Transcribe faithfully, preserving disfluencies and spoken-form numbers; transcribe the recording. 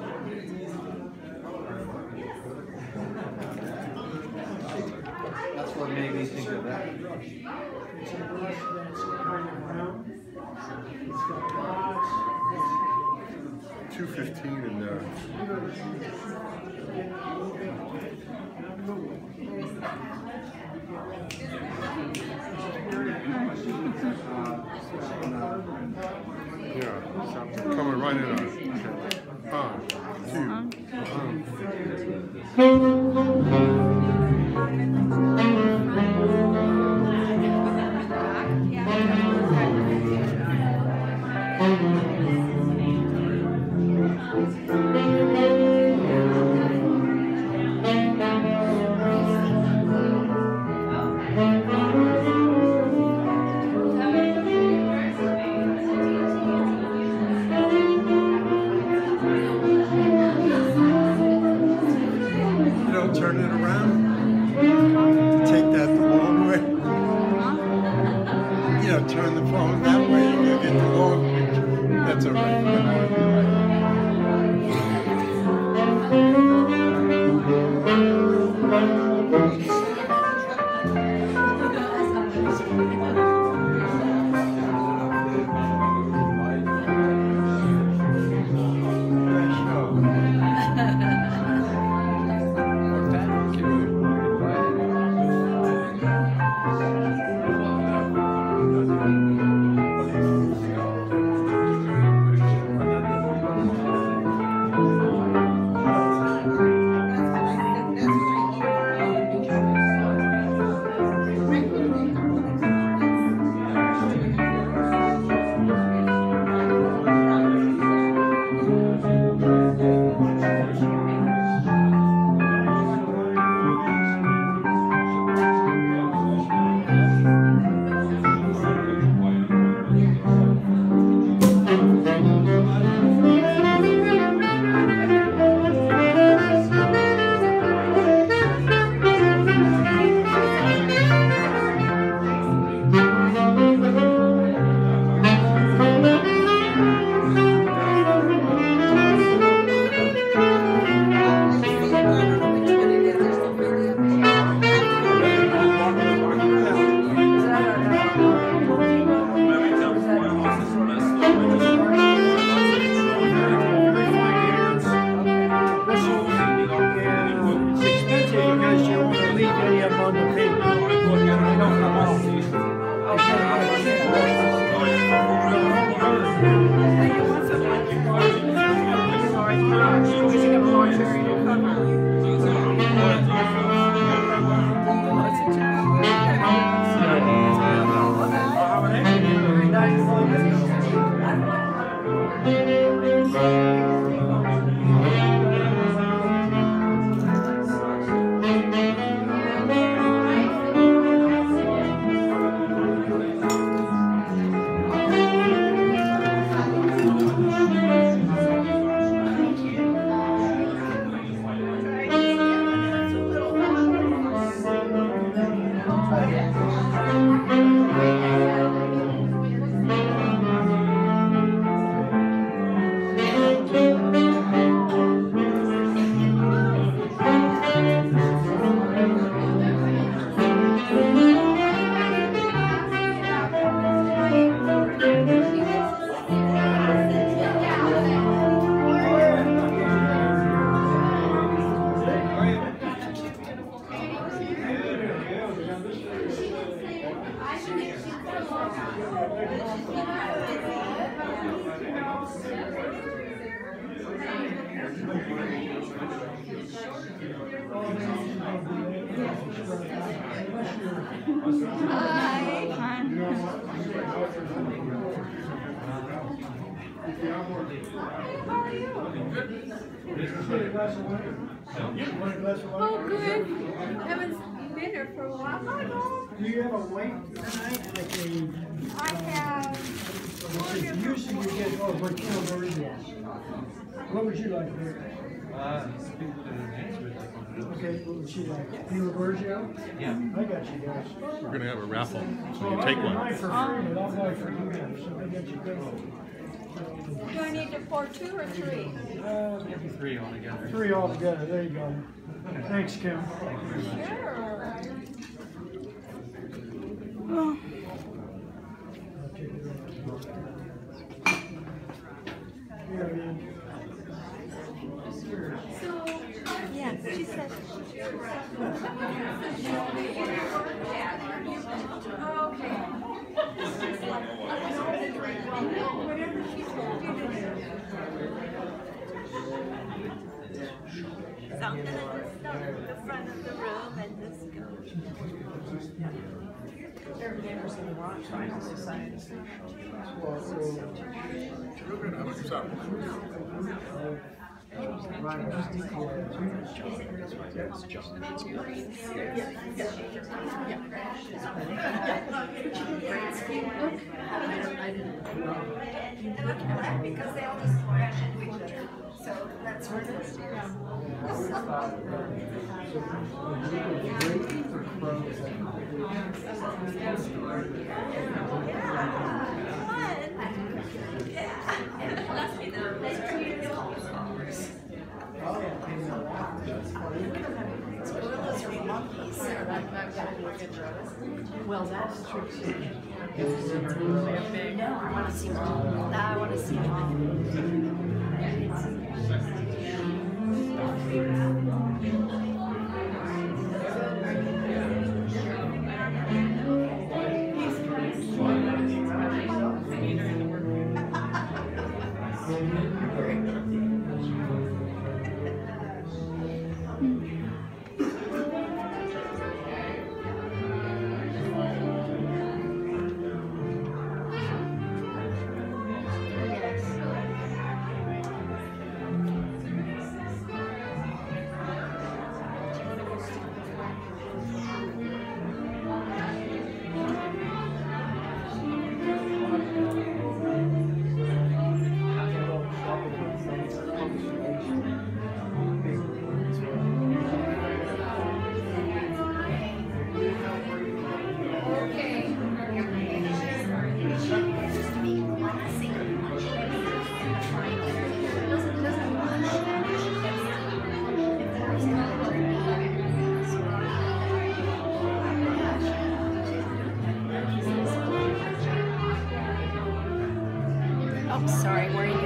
That's what made me think of that. It's a brush that's kind of round. It's got dots. two fifteen in there. Yeah, coming right in on. Five, two, one. What would you like to hear? Uh, people that are management, like on the okay, what would you like? Yeah. You yeah. I got you guys. We're going to have a raffle, so you well, take one. I prefer it. I'll buy for you guys, so I got you guys. Do I need to pour two or three? Uh, maybe three altogether. Three altogether, there you go. Thanks, Kim. Thank you very much. Sure. Oh. So, yeah, she said. Something at the start, the front of the room, and this goes. There are members of the Rock Triangle Society. They look black because they all just crash into each other. So that's where it is. Well, that's true too. No, I want to see them all. I want to see them all. Sorry, we're in